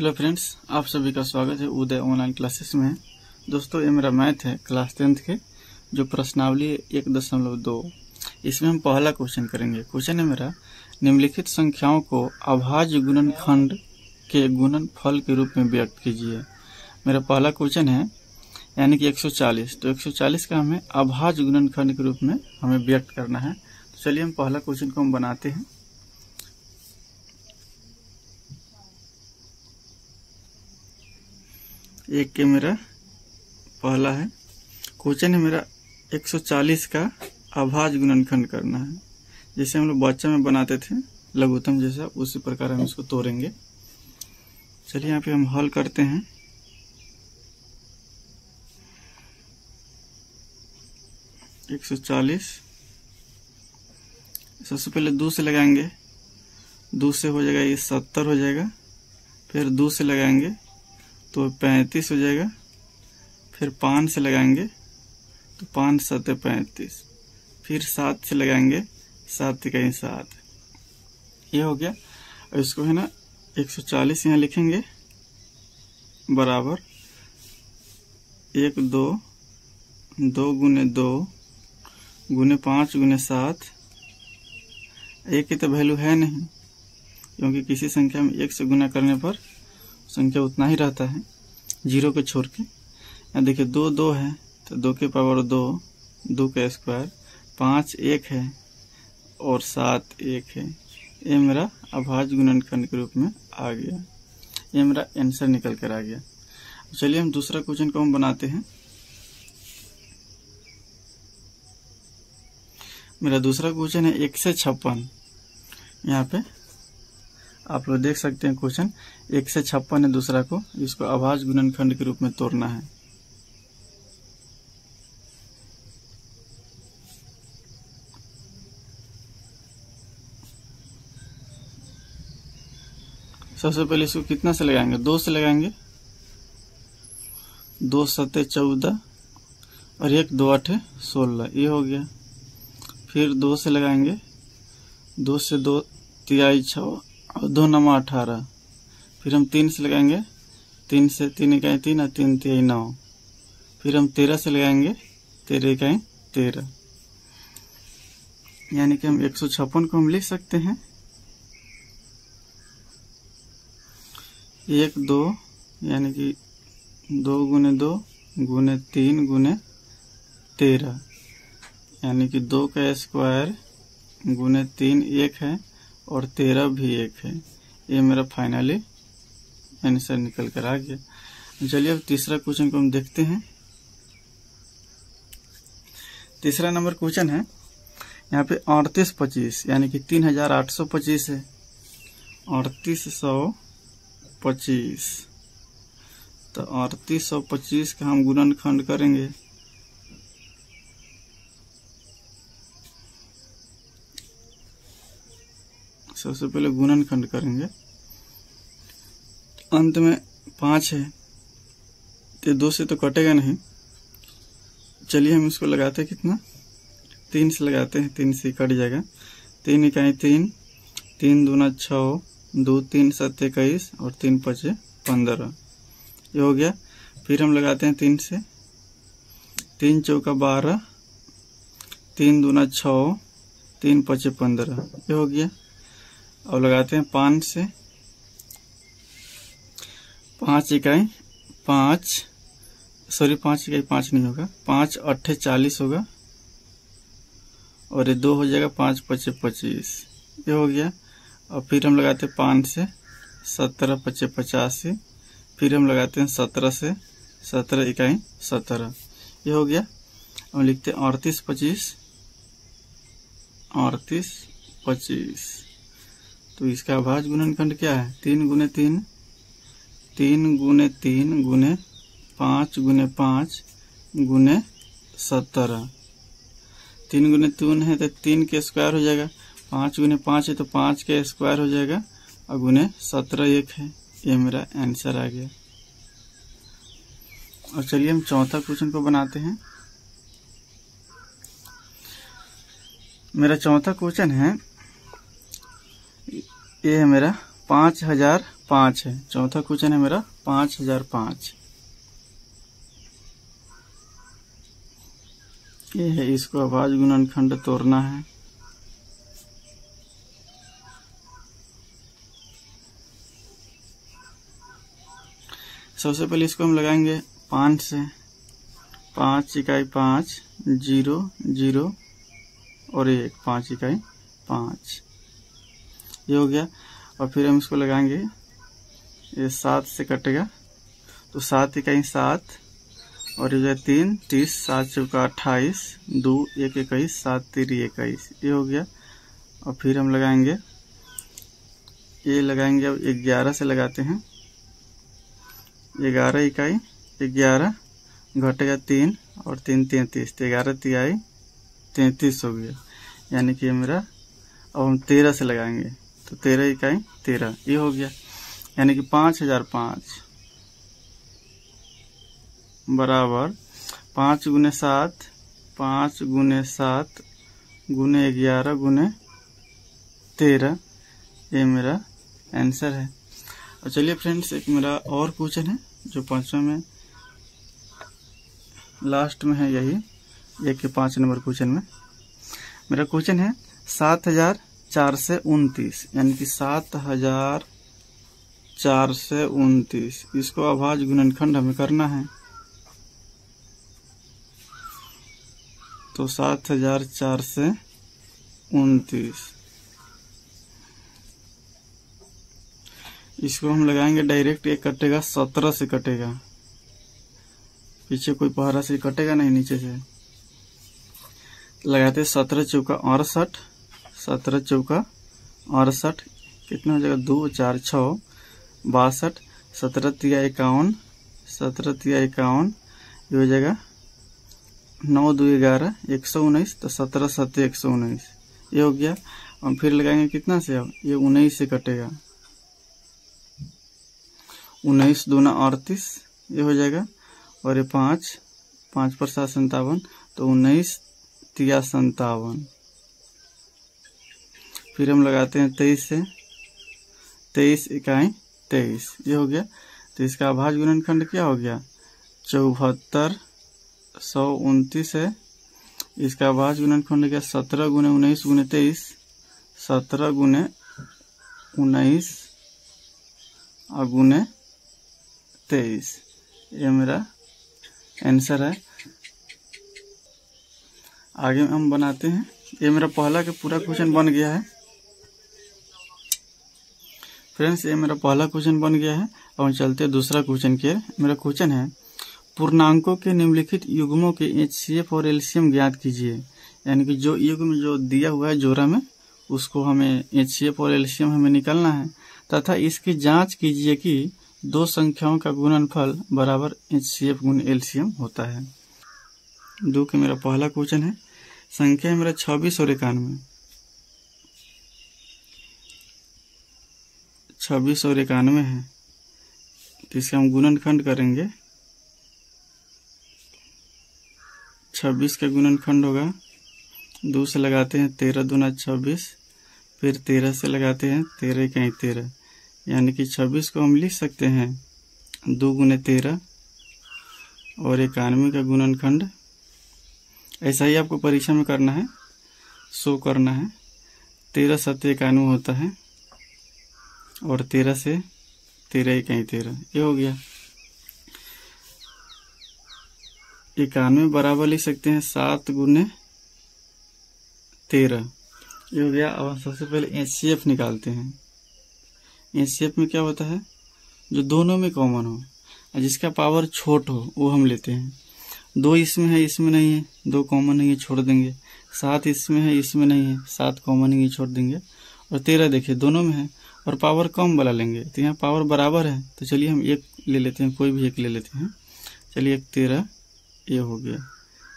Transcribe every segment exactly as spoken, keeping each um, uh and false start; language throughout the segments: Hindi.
हेलो फ्रेंड्स, आप सभी का स्वागत है उदय ऑनलाइन क्लासेस में। दोस्तों, ये मेरा मैथ है क्लास टेंथ के, जो प्रश्नावली एक दशमलव दो, इसमें हम पहला क्वेश्चन करेंगे। क्वेश्चन है मेरा, निम्नलिखित संख्याओं को अभाज्य गुणनखंड के गुणनफल के रूप में व्यक्त कीजिए। मेरा पहला क्वेश्चन है, यानी कि एक सौ चालीस, तो एक सौ चालीस का हमें अभाज्य गुणनखंड के रूप में हमें व्यक्त करना है। तो चलिए हम पहला क्वेश्चन को हम बनाते हैं। एक के मेरा पहला है क्वेश्चन है मेरा एक सौ चालीस का अभाज्य गुणनखंड करना है। जैसे हम लोग बच्चा में बनाते थे लघुत्तम जैसा, उसी प्रकार हम इसको तोड़ेंगे। चलिए यहाँ पे हम हल करते हैं। एक सौ चालीस सबसे पहले दो से लगाएंगे, दो से हो जाएगा ये सत्तर हो जाएगा, फिर दो से लगाएंगे तो पैंतीस हो जाएगा, फिर पाँच से लगाएंगे तो पाँच सात पैंतीस, फिर सात से लगाएंगे सात इकाई सात, ये हो गया। और इसको है ना एक सौ चालीस यहाँ लिखेंगे बराबर एक दो दो गुने दो गुने पाँच गुने सात। एक की तो वैल्यू है नहीं, क्योंकि किसी संख्या में एक से गुना करने पर संख्या उतना ही रहता है जीरो को छोड़ के। यहाँ देखिए दो दो है तो दो के पावर दो, दो का स्क्वायर, पाँच एक है और सात एक है। ये मेरा अभाज्य गुणनखंड के रूप में आ गया, ये मेरा आंसर निकल कर आ गया। चलिए हम दूसरा क्वेश्चन को हम बनाते हैं। मेरा दूसरा क्वेश्चन है एक से छप्पन। यहाँ पे आप लोग देख सकते हैं क्वेश्चन एक से छप्पन है, दूसरा को इसको अभाज्य गुणनखंड के रूप में तोड़ना है। सबसे पहले इसको कितना से लगाएंगे, दो से लगाएंगे, दो सत्ते चौदह और एक दो आठे सोलह, ये हो गया। फिर दो से लगाएंगे, दो से दो तिहाई छ और दो नवा अठारह, फिर हम तीन से लगाएंगे, तीन से तीन इकाई तीन और तीन तिहाई नौ, फिर हम तेरह से लगाएंगे, तेरह इकाई तेरह। यानी कि हम एक सौ छप्पन को हम लिख सकते हैं एक दो, यानी कि दो गुने दो गुने तीन गुने तेरह, यानी कि दो का स्क्वायर गुने तीन एक है और तेरह भी एक है। ये मेरा फाइनली आंसर निकल कर आ गया। चलिए अब तीसरा क्वेश्चन को हम देखते हैं। तीसरा नंबर क्वेश्चन है यहाँ पे अड़तीस पच्चीस, यानी कि तीन हजार आठ सौ पच्चीस है, अड़तीस सौ पच्चीस। तो अड़तीस सौ पच्चीस का हम गुणनखंड करेंगे। सबसे पहले गुणनखंड करेंगे, अंत में पाँच है तो दो से तो कटेगा नहीं। चलिए हम इसको लगाते हैं कितना, तीन से लगाते हैं, तीन से कट जाएगा, तीन इकाई तीन, तीन दूना छः, दो तीन सात इक्कीस और तीन पचे पंद्रह, ये हो गया। फिर हम लगाते हैं तीन से, तीन चौका बारह, तीन दूना छः, तीन पचे पंद्रह, ये हो गया। और लगाते हैं पाँच से, पाँच इकाई पाँच, सॉरी पाँच इकाई पाँच नहीं होगा, पाँच अट्ठे चालीस होगा और ये दो हो जाएगा, पाँच पच्चे पच्चीस, ये हो गया। और फिर हम लगाते हैं पाँच से, सत्रह पच्चे पचासी, फिर हम लगाते हैं सत्रह से, सत्रह इकाई सत्रह, ये हो गया। हम लिखते हैं अड़तीस पच्चीस, अड़तीस पच्चीस। तो इसका अभाज्य गुणनखंड क्या है, तीन गुने तीन, तीन गुने तीन गुने पाँच गुने पाँच गुने सत्रह, तीन गुने तीन है तो तीन के स्क्वायर हो जाएगा, पाँच गुने पाँच है तो पाँच के स्क्वायर हो जाएगा और गुने सत्रह एक है। ये मेरा आंसर आ गया। और चलिए हम चौथा क्वेश्चन को बनाते हैं। मेरा चौथा क्वेश्चन है, ये है मेरा पाँच हजार पांच है। चौथा क्वेश्चन है मेरा पांच हजार पांच, ये है। इसको आवाज गुणनखंड तोड़ना है। सबसे पहले इसको हम लगाएंगे पांच से, पांच इकाई पांच जीरो जीरो और एक, पांच इकाई पांच, ये हो गया। और फिर हम इसको लगाएंगे, ये सात से कटेगा तो सात इकाई सात और ये तीन, तीस, सात चौका अट्ठाईस, दो एक इक्कीस, सात तिरी इक्कीस, ये हो गया। और फिर हम लगाएंगे, ये लगाएंगे अब ग्यारह से लगाते हैं, ग्यारह इकाई ग्यारह घटेगा तीन और तीन तैंतीस, ग्यारह तिहाई तैंतीस हो गया। यानी कि मेरा अब हम तेरह से लगाएंगे तो तेरह इकाई तेरह, ये हो गया। यानी कि पाँच हजार पाँच बराबर पाँच गुने सात, पाँच गुने सात गुने ग्यारह गुने तेरह, ये मेरा आंसर है। और चलिए फ्रेंड्स, एक मेरा और क्वेश्चन है जो पाँचवा में लास्ट में है, यही एक के पाँच नंबर क्वेश्चन में मेरा क्वेश्चन है सात हजार चार से उनतीस, यानी कि सात हजार चार से उनतीस, इसको अभाज्य गुणनखंड हमें करना है। तो सात हजार चार से उनतीस, इसको हम लगाएंगे डायरेक्ट, एक कटेगा सत्रह से कटेगा, पीछे कोई पहरा से कटेगा नहीं, नीचे से लगाते। सत्रह चौका अड़सठ, सत्रह चौका अड़सठ कितना हो जाएगा, दो चार छः बासठ, सत्रह तिया इक्यावन, सत्रह तिया इक्यावन, ये हो जाएगा नौ दो ग्यारह एक सौ उन्नीस, तो सत्रह सत्तर एक सौ उन्नीस, ये हो गया। हम फिर लगाएंगे कितना से, अब ये उन्नीस से कटेगा, उन्नीस दूना अड़तीस, ये हो जाएगा। और ये पाँच, पाँच पर सात संतावन, तो उन्नीस तिया संतावन। फिर हम लगाते हैं तेईस से, तेईस इकाई तेईस, ये हो गया। तो इसका अभाज्य गुणनखंड क्या हो गया, चौहत्तर सौ उनतीस है। इसका अभाज्य गुणनखंड हो गया सत्रह गुने उन्नीस गुने तेईस, सत्रह गुने उन्नीस और गुने तेईस, ये मेरा आंसर है। आगे हम बनाते हैं, ये मेरा पहला के पूरा क्वेश्चन बन गया है फ्रेंड्स, ये मेरा पहला क्वेश्चन बन गया है। और चलते हैं दूसरा क्वेश्चन के। मेरा क्वेश्चन है पूर्णांकों के निम्नलिखित युग्मों के एच सी एफ और एल सी एम ज्ञात कीजिए, यानी कि जो युग्म जो दिया हुआ है जोड़ा में, उसको हमें एच सी एफ और एल सी एम हमें निकालना है, तथा इसकी जांच कीजिए कि दो संख्याओं का गुणनफल बराबर एच सी एफ गुण एल सी एम होता है। दो के मेरा पहला क्वेश्चन है, संख्या है मेरा छब्बीस और इक्यानवे, छब्बीस और इक्यानवे है, तो इसका हम गुणनखंड करेंगे। छब्बीस का गुणनखंड होगा, दो से लगाते हैं, तेरह दूना छब्बीस, फिर तेरह से लगाते हैं, तेरह इकाई तेरह, यानी कि छब्बीस को हम लिख सकते हैं दो गुने तेरह और इक्यानवे का गुणनखंड। ऐसा ही आपको परीक्षा में करना है, सो करना है। तेरह सत्य इक्यानवे होता है और तेरह से तेरह इकाई तेरह, ये हो गया। इक्यानवे बराबर लिख सकते हैं सात गुने तेरह, ये हो गया। अब सबसे पहले एच सी एफ निकालते हैं। एच सी एफ में क्या होता है, जो दोनों में कॉमन हो, जिसका पावर छोट हो वो हम लेते हैं। दो इसमें है, इसमें नहीं है, दो कॉमन नहीं है, छोड़ देंगे। सात इसमें है, इसमें नहीं है, सात कॉमन नहीं है, छोड़ देंगे। और तेरह देखिए दोनों में है और पावर कम वाला लेंगे, तो यहाँ पावर बराबर है, तो चलिए हम एक ले लेते हैं, कोई भी एक ले लेते हैं। चलिए एक तेरह, ये हो गया,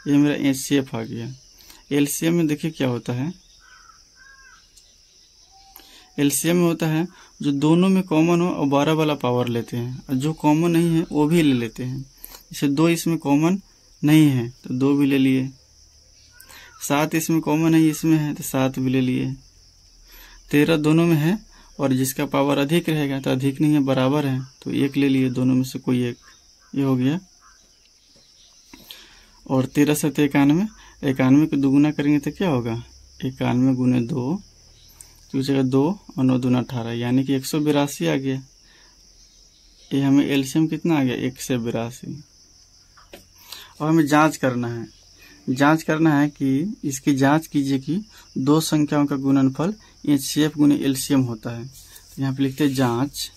ये मेरा एच सी एफ आ गया। एल सी एम में देखिए क्या होता है, एल सी एम में होता है जो दोनों में कॉमन हो और बारह वाला पावर लेते हैं, और जो कॉमन नहीं है वो भी ले लेते हैं। जैसे दो इसमें कॉमन नहीं है तो दो भी ले लिए, सात इसमें कॉमन नहीं इसमें है तो सात भी ले लिए, तेरह दोनों में है और जिसका पावर अधिक रहेगा तो अधिक नहीं है बराबर है तो एक ले लिए दोनों में से कोई एक, ये हो गया। और तेरह सत इक्यानवे, इक्यानवे को दोगुना करेंगे तो क्या होगा, इक्यानवे गुने दो तो जगह दो और नौ दूना अठारह, यानी कि एक सौ बिरासी आ गया। ये हमें एलसीएम कितना आ गया, एक सौ बिरासी। और हमें जांच करना है, जांच करना है कि इसकी जांच कीजिए कि दो संख्याओं का गुणनफल एचसीएफ गुने एलसीएम होता है। तो यहाँ पे लिखते हैं जांच,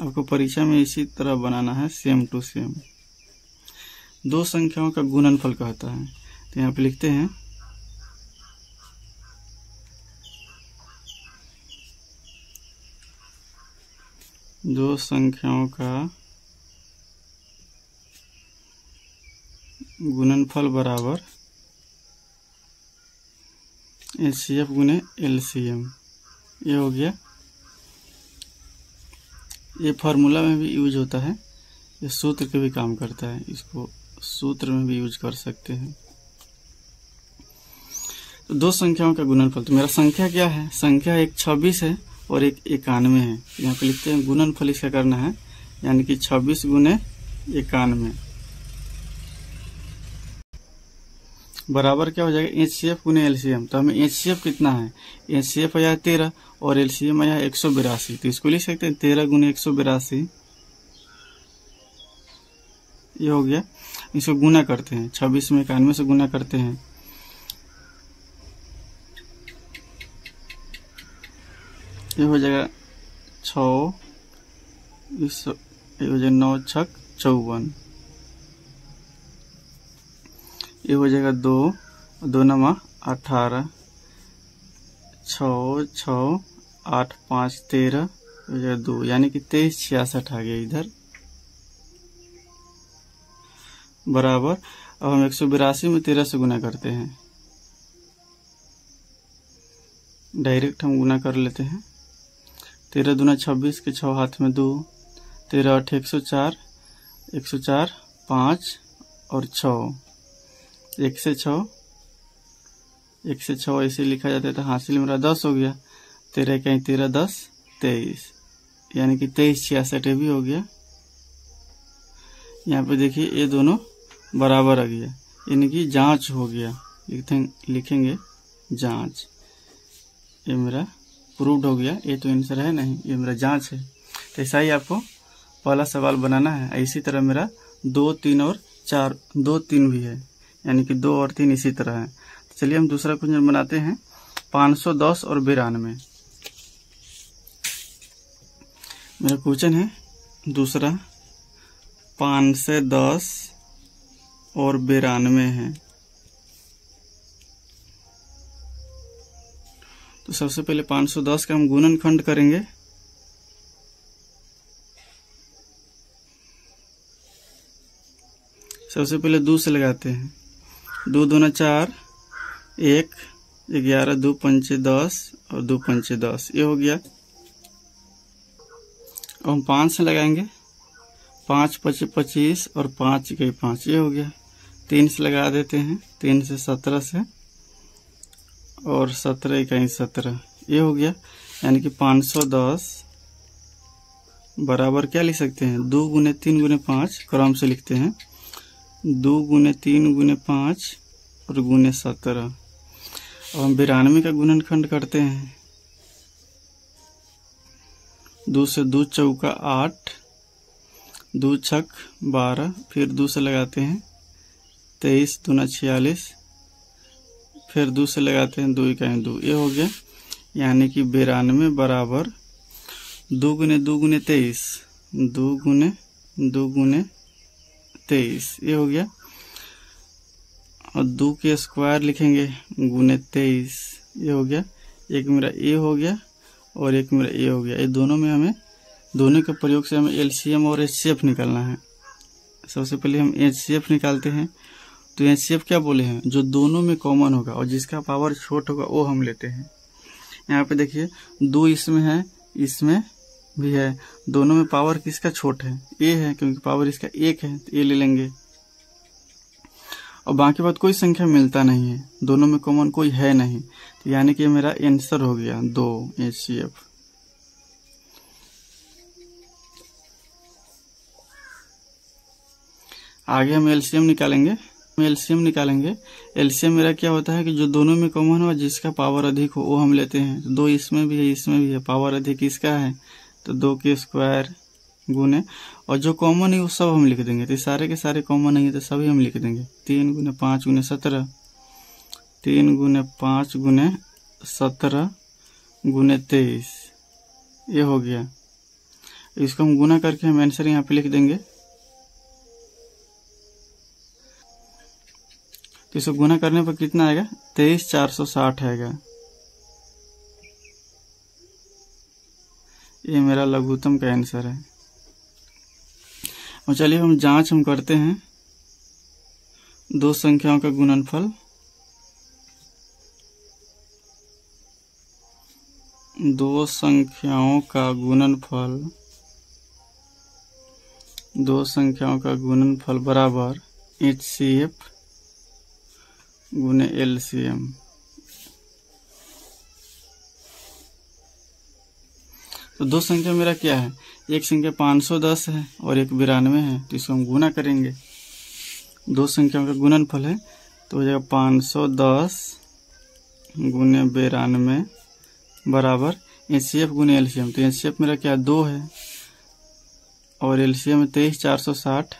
आपको परीक्षा में इसी तरह बनाना है सेम टू सेम। दो संख्याओं का गुणनफल कहता है तो यहाँ पे लिखते हैं दो संख्याओं का गुणनफल बराबर एचसीएफ गुने एलसीएम, ये हो गया। ये फार्मूला में भी यूज होता है, ये सूत्र के भी काम करता है, इसको सूत्र में भी यूज कर सकते हैं। तो दो संख्याओं का गुणनफल, तो मेरा संख्या क्या है, संख्या एक छब्बीस है और एक इक्यानवे है। यहाँ पे लिखते हैं गुणनफल इसका करना है, यानी कि छब्बीस गुने इक्यानवे बराबर क्या हो जाएगा, एचसीएफ गुने एलसीएम। तो हमें एचसीएफ कितना है, एचसीएफ आया है तेरह और एलसीएम आया है एक सौ बिरासी। तो इसको लिख सकते हैं तेरह गुने एक सौ बिरासी, ये हो गया। इसको गुना करते हैं, छब्बीस में इक्यानवे से गुना करते हैं ये हो जाएगा छः, इस ये हो जाएगा नौ छक चौवन, ये हो जाएगा दो, दो नमा अठारह, छः छः आठ पाँच तेरह, ये हो जाएगा दो, यानी कि तेईस छियासठ आ गया इधर बराबर। अब हम एक सौ बिरासी में तेरह से गुना करते हैं, डायरेक्ट हम गुना कर लेते हैं। तेरह दूना छब्बीस के छः हाथ में दो, तेरह आठ एक सौ चार, एक सौ चार पाँच और छः, एक से छः, एक से छः ऐसे लिखा जाता है तो हासिल मेरा दस हो गया। तेरह कहीं तेरह दस तेईस, यानी कि तेईस छियासठ भी हो गया। यहाँ पे देखिए ये दोनों बराबर आ गया, इनकी जांच हो गया। लिखेंगे जांच, ये मेरा प्रूव्ड हो गया, ये तो आंसर है नहीं, ये मेरा जांच है। तो ऐसा ही आपको पहला सवाल बनाना है। इसी तरह मेरा दो तीन और चार, दो तीन भी है, यानी कि दो और तीन इसी तरह है। तो चलिए हम दूसरा क्वेश्चन बनाते हैं, पाँच सौ दस और बिरानवे मेरा क्वेश्चन है। दूसरा पाँच सौ दस और बिरानवे है। तो सबसे पहले पाँच सौ दस का हम गुणनखंड करेंगे, सबसे पहले दो से लगाते हैं। दो दूना चार, एक ग्यारह, दो पंचे दस और दो पंचे दस, ये हो गया। अब हम पाँच से लगाएंगे, पाँच पचे पच्चीस और पाँच के पाँच, ये हो गया। तीन से लगा देते हैं, तीन से सत्रह से और सत्रह इक्कीस सत्रह, ये हो गया। यानी कि पाँच सौ दस बराबर क्या लिख सकते हैं, दो गुने तीन गुने पाँच, क्रम से लिखते हैं दो गुने तीन गुने पाँच और गुने सत्रह। अब हम बिरानवे का गुणनखंड करते हैं, दो से दो चौका आठ, दो छक बारह, फिर दो से लगाते हैं तेईस, दूना छियालीस, फिर दो से लगाते हैं दो इकाई दो, ये हो गया। यानी कि बिरानवे बराबर दो गुने दो गुने तेईस, दो गुने दो गुने तेईस, ये हो गया। और दो के स्क्वायर लिखेंगे गुने तेईस, ये हो गया। एक मेरा ए हो गया और एक मेरा ए हो गया। ये दोनों में हमें, दोनों के प्रयोग से हमें एलसीएम और एचसीएफ निकालना है। सबसे पहले हम एचसीएफ निकालते हैं। तो एचसीएफ क्या बोले हैं, जो दोनों में कॉमन होगा और जिसका पावर छोट होगा वो हम लेते हैं। यहाँ पे देखिए दो इसमें है, इसमें भी है, दोनों में पावर किसका छोट है, ए है, क्योंकि पावर इसका एक है तो ए ले लेंगे। और बाकी बाद कोई संख्या मिलता नहीं है, दोनों में कॉमन कोई है नहीं, तो यानी कि मेरा आंसर हो गया दो एच सी एफ। आगे हम एलसीएम निकालेंगे हम एलसीएम निकालेंगे एलसीएम मेरा क्या होता है कि जो दोनों में कॉमन हो जिसका पावर अधिक हो वो हम लेते हैं। दो इसमें भी है, इसमें भी है, पावर अधिक इसका है तो दो के स्क्वायर गुने, और जो कॉमन है वो सब हम लिख देंगे। तो सारे के सारे कॉमन नहीं है तो सभी हम लिख देंगे। तीन गुने पाँच गुने सत्रह, तीन गुने पाँच गुने सत्रह गुने तेईस, ये हो गया। इसको हम गुना करके हम आंसर यहाँ पे लिख देंगे। तो इसको गुना करने पर कितना आएगा, तेईस चार सौ साठ आएगा। ये मेरा लघुत्तम का आंसर है। और चलिए हम जांच हम करते हैं दो संख्याओं का गुणनफल। दो संख्याओं का गुणनफल दो संख्याओं का गुणनफल बराबर एच सी एफ गुने एल सी एम। तो दो संख्या मेरा क्या है, एक संख्या पाँच सौ दस है और एक बिरानवे है, तो इसको हम गुना करेंगे। दो संख्याओं का गुणनफल है तो हो जाएगा पाँच सौ दस गुने बिरानवे बराबर एच सी एफ गुने एल सी एम। तो एच सी एफ मेरा क्या दो है और एल सी एम तेईस चार सौ साठ।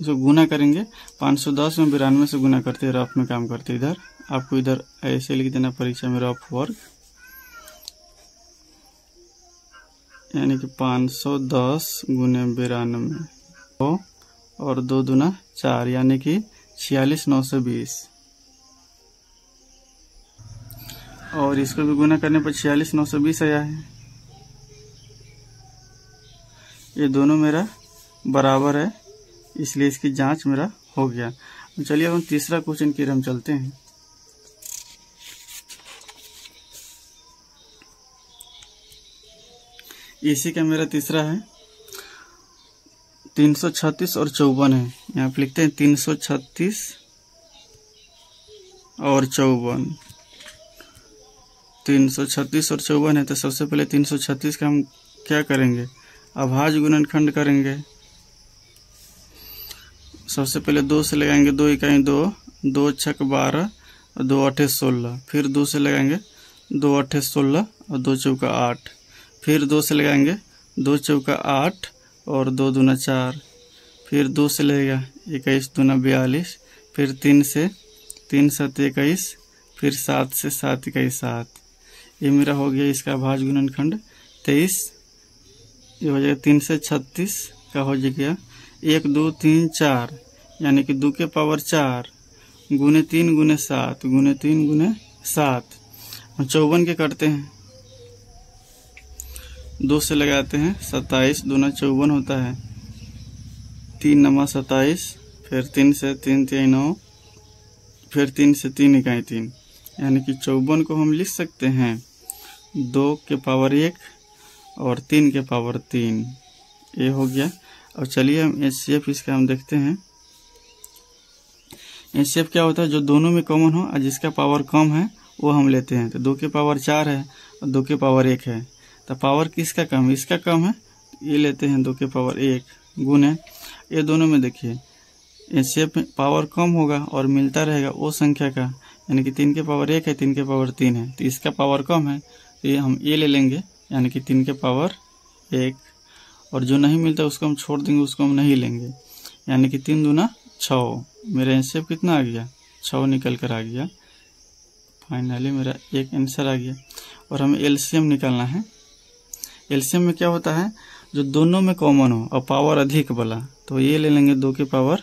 इसको गुना करेंगे, पाँच सौ दस में बिरानवे से गुना करते हैं, रफ में काम करते हैं। इधर आपको इधर ऐसे लिख देना परीक्षा में रफ वर्क, यानी कि पाँच सौ दस गुने बिरानवे दो और दो दुना चार, यानी कि छियालीस नौ सौ बीस। और इसको भी गुना करने पर छियालीस नौ सौ बीस आया है। ये दोनों मेरा बराबर है, इसलिए इसकी जांच मेरा हो गया। चलिए हम तीसरा क्वेश्चन की हम चलते हैं। इसी का मेरा तीसरा है, तीन सौ छत्तीस और चौवन है। यहाँ पे लिखते हैं तीन सौ छत्तीस और चौवन। तीन सौ छत्तीस और चौवन है तो सबसे पहले तीन सौ छत्तीस का हम क्या करेंगे, अभाज्य गुणनखंड करेंगे। सबसे पहले दो से लगाएंगे, दो इकाई दो, दो छक बारह और दो अठे सोलह। फिर दो से लगाएंगे, दो अठे सोलह और दो चौका आठ। फिर दो से लगाएंगे, दो चौका आठ और दो दूना चार। फिर दो से लगेगा, इक्कीस दूना बयालीस। फिर तीन से, तीन सात इक्कीस। फिर सात से सात इक्कीस सात। ये मेरा हो गया इसका भाज्य गुणनखंड तेईस। ये हो जाएगा तीन से छत्तीस का हो जाएगा एक दो तीन चार, यानी कि दो के पावर चार गुने तीन गुने सात गुने तीन गुने सात। और चौवन के करते हैं, दो से लगाते हैं, सत्ताईस दूना चौवन होता है, तीन नमा सत्ताईस। फिर तीन से तीन तीन नौ, फिर तीन से तीन इकाई तीन, यानी कि चौवन को हम लिख सकते हैं दो के पावर एक और तीन के पावर तीन। ये हो गया। और चलिए हम एच सी एफ इसका हम देखते हैं। एच सी एफ क्या होता है, जो दोनों में कॉमन हो और जिसका पावर कम है वो हम लेते हैं। तो दो के पावर चार है और दो के पावर एक है, तो पावर किसका कम, इसका कम है, ये लेते हैं दो के पावर एक गुने। ये दोनों में देखिए एच सी एफ में पावर कम होगा और मिलता रहेगा वो संख्या का, यानी कि तीन के पावर एक है, तीन के पावर तीन है, तो इसका पावर कम है तो ये हम ये ले लेंगे, यानी कि तीन के पावर एक। और जो नहीं मिलता उसको हम छोड़ देंगे, उसको हम नहीं लेंगे, यानी कि तीन दूना छः। मेरा आंसर कितना आ गया, छः निकल कर आ गया। फाइनली मेरा एक आंसर आ गया। और हमें एलसीएम निकालना है। एलसीएम में क्या होता है, जो दोनों में कॉमन हो और पावर अधिक वाला, तो ये ले लेंगे दो के पावर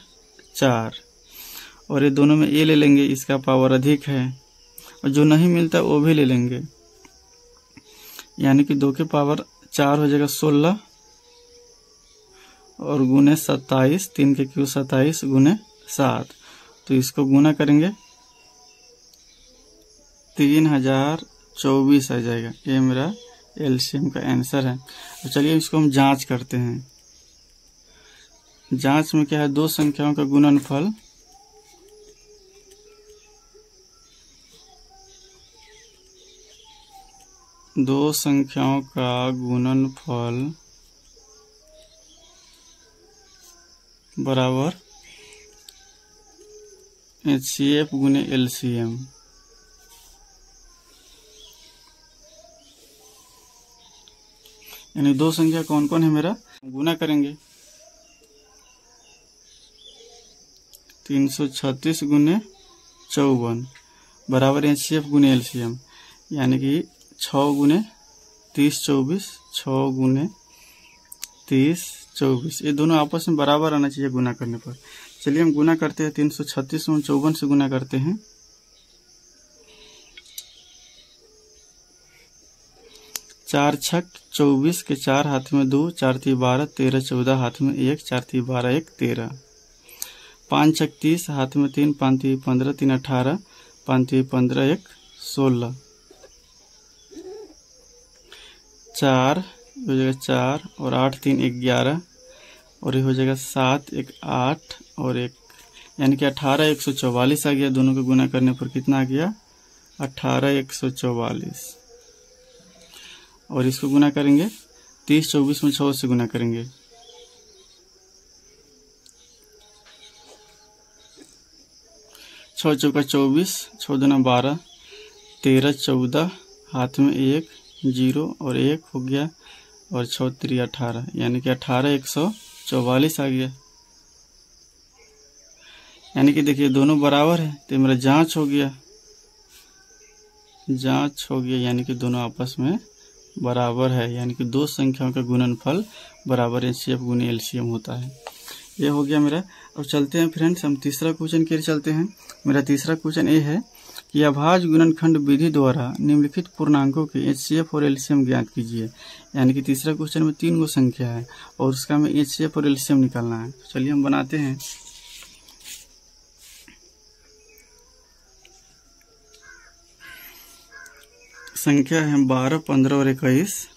चार, और ये दोनों में ये ले लेंगे इसका पावर अधिक है, और जो नहीं मिलता वो भी ले लेंगे, यानी कि दो के पावर चार हो जाएगा सोलह और गुने सत्ताईस, तीन के क्यू सत्ताईस गुने सात। तो इसको गुना करेंगे, तीन हजार चौबीस आ जाएगा। ये मेरा एलसीएम का आंसर है। तो चलिए इसको हम जांच करते हैं। जांच में क्या है, दो संख्याओं का गुणनफल दो संख्याओं का गुणनफल बराबर एच सी एफ गुने एल सी एम। यानी दो संख्या कौन कौन है मेरा, गुना करेंगे। तीन सौ छत्तीस गुने चौवन बराबर एच सी एफ गुने एल सी एम, यानी कि छः गुने तीस चौबीस, छः गुने तीस चौबीस, ये दोनों आपस में बराबर आना चाहिए गुना करने पर। चलिए हम गुना करते हैं, तीन सौ छत्तीस में चौवन से गुना करते हैं। चार छक चौबीस के चार हाथ में दो, चार ती बारह तेरह, चौदह हाथ में एक, चार ती बारह एक तेरह, पाँच छक तीस हाथ में तीन, पाँच ती पंद्रह तीन अठारह, पाँच ती पंद्रह एक सोलह, चार हो जाएगा चार और आठ तीन एक ग्यारह, और ये हो जाएगा सात एक आठ और एक, यानी कि अठारह एक सौ चौवालीस आ गया। दोनों को गुना करने पर कितना आ गया, अठारह एक सौ चौवालीस। और इसको गुना करेंगे, तीस चौबीस में छः से गुना करेंगे, छः चौका चौबीस, छः दुना बारह, तेरह चौदह हाथ में एक जीरो और एक हो गया, और छौतरी अठारह, यानी कि अठारह एक सौ चौवालीस आ गया। यानी कि देखिए दोनों बराबर है, तो मेरा जांच हो गया, जांच हो गया, यानी कि दोनों आपस में बराबर है, यानी कि दो संख्याओं का गुणनफल बराबर एचसीएफ गुने एलसीएम होता है। ये हो गया मेरा। अब चलते हैं फ्रेंड्स, हम तीसरा क्वेश्चन के लिए चलते हैं। मेरा तीसरा क्वेश्चन ये है कि अभाज्य गुणनखंड विधि द्वारा निम्नलिखित पूर्णांकों के एचसीएफ और एलसीएम ज्ञात कीजिए। यानी कि तीसरा क्वेश्चन में तीन गो संख्या है और उसका हमें एचसीएफ और एलसीएम निकालना है। चलिए हम बनाते हैं। संख्या है बारह, पंद्रह और इक्कीस,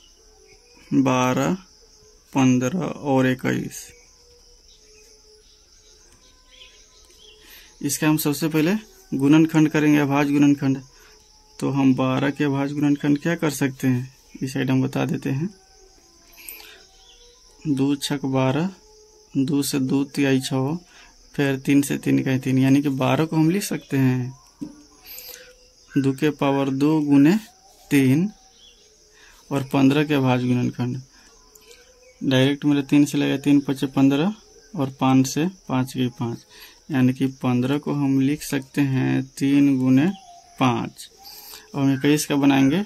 बारह पंद्रह और इक्कीस। इसका हम सबसे पहले गुणनखंड करेंगे, अभाज्य गुणनखंड। तो हम बारह के अभाज्य गुणनखंड क्या कर सकते हैं, इस साइड हम बता देते हैं। दो छक बारह, दो से दो तिहाई छः, फिर तीन से तीन इकाई तीन, यानी कि बारह को हम लिख सकते हैं दो के पावर दो गुने तीन, और पंद्रह के अभाज्य गुणनखंड डायरेक्ट मेरे तीन से लगा, तीन पचे पंद्रह, और पाँच से पाँच की पाँच, यानी कि पंद्रह को हम लिख सकते हैं तीन गुने पाँच। और इक्कीस का बनाएंगे,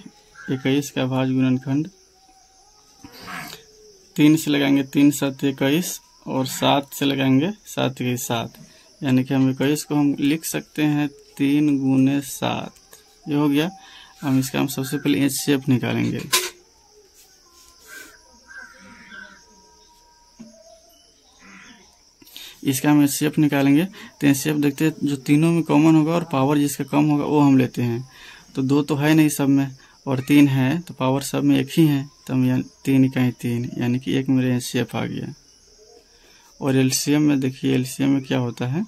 इक्कीस का अभाज्य गुणनखंड तीन से लगाएंगे, तीन सात इक्कीस, और सात से लगाएंगे सात इक्कीस सात, यानी कि हम इक्कीस को हम लिख सकते हैं तीन गुने सात। ये हो गया। हम इसका हम सबसे पहले एच सी एफ निकालेंगे। इसका हम एच सी एफ निकालेंगे, तो एच सी एफ देखते हैं जो तीनों में कॉमन होगा, और पावर जिसका कम होगा वो हम लेते हैं। तो दो तो है नहीं सब में, और तीन है, तो पावर सब में एक ही है, तो हम तीन इकाई तीन, यानी कि एक मेरे एच सी एफ आ गया। और एल सी एम में देखिए, एल सी एम में क्या होता है,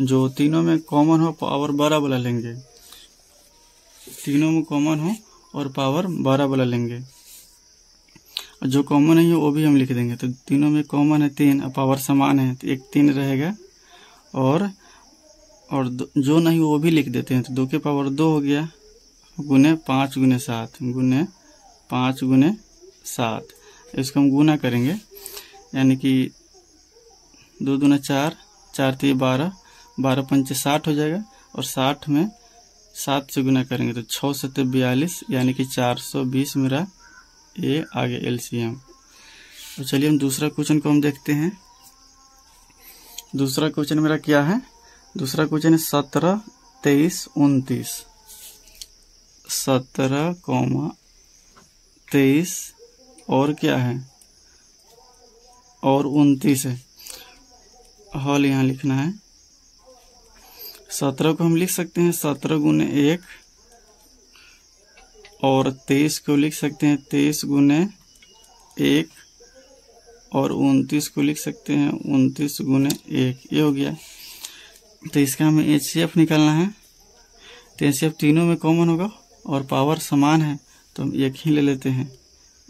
जो तीनों में कॉमन हो पावर बारह वाला लेंगे, तीनों में कॉमन हो और पावर बारह वाला लेंगे, और जो कॉमन नहीं है वो भी हम लिख देंगे। तो तीनों में कॉमन है तीन और पावर समान है, तो एक तीन रहेगा, और और जो नहीं वो भी लिख देते हैं। तो दो के पावर दो हो गया गुने पाँच गुने सात, गुने पाँच गुने सात। इसको हम गुना करेंगे, यानी कि दो दूना चार, चार ती बारह, बारह पंचे साठ हो जाएगा, और साठ में सात से गुना करेंगे तो छः सत्ते बयालीस, यानी कि चार सौ बीस मेरा ये आगे एलसीएम। तो चलिए हम दूसरा क्वेश्चन को हम देखते हैं। दूसरा क्वेश्चन मेरा क्या है, दूसरा क्वेश्चन है सत्रह तेईस उनतीस, सत्रह कॉमा तेईस और क्या है और उनतीस है, हॉल यहाँ लिखना है। सत्रह को हम लिख सकते हैं सत्रह गुने एक, और तेईस को लिख सकते हैं तेईस गुने एक, और उनतीस को लिख सकते हैं, उनतीस गुने एक, ये हो गया। तो इसका हमें एच सी एफ निकालना है। तो एच सी एफ तीनों में कॉमन होगा और पावर समान है तो हम एक ही ले लेते हैं,